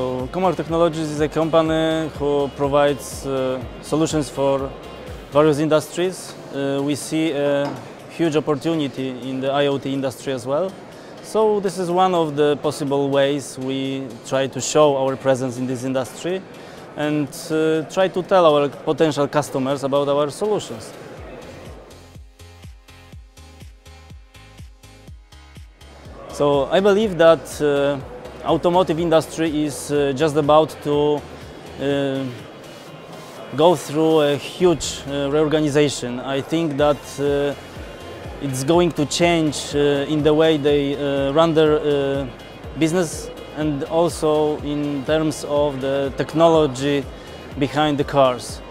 So Comarch Technologies is a company who provides solutions for various industries. We see a huge opportunity in the IoT industry as well. So this is one of the possible ways we try to show our presence in this industry and try to tell our potential customers about our solutions. So I believe that automotive industry is just about to go through a huge reorganization. I think that it's going to change in the way they run their business and also in terms of the technology behind the cars.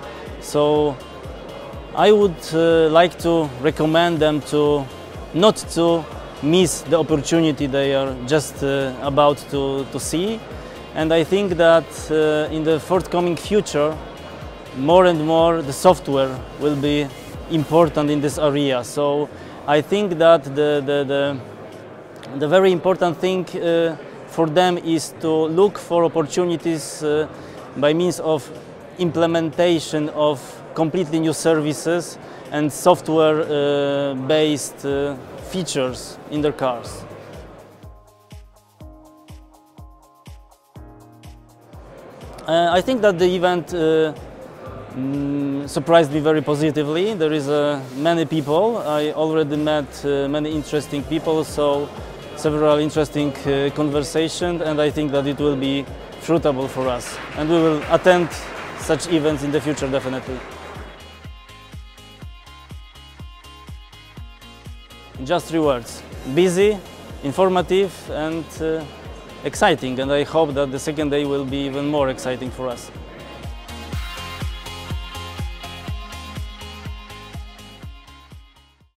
So I would like to recommend them to not to miss the opportunity they are just about to see, and I think that in the forthcoming future more and more the software will be important in this area. So I think that the very important thing for them is to look for opportunities by means of implementation of completely new services and software based features in their cars. I think that the event surprised me very positively. There is many people. I already met many interesting people, so several interesting conversations, and I think that it will be fruitable for us. And we will attend such events in the future, definitely. Just three words: busy, informative and exciting, and I hope that the second day will be even more exciting for us.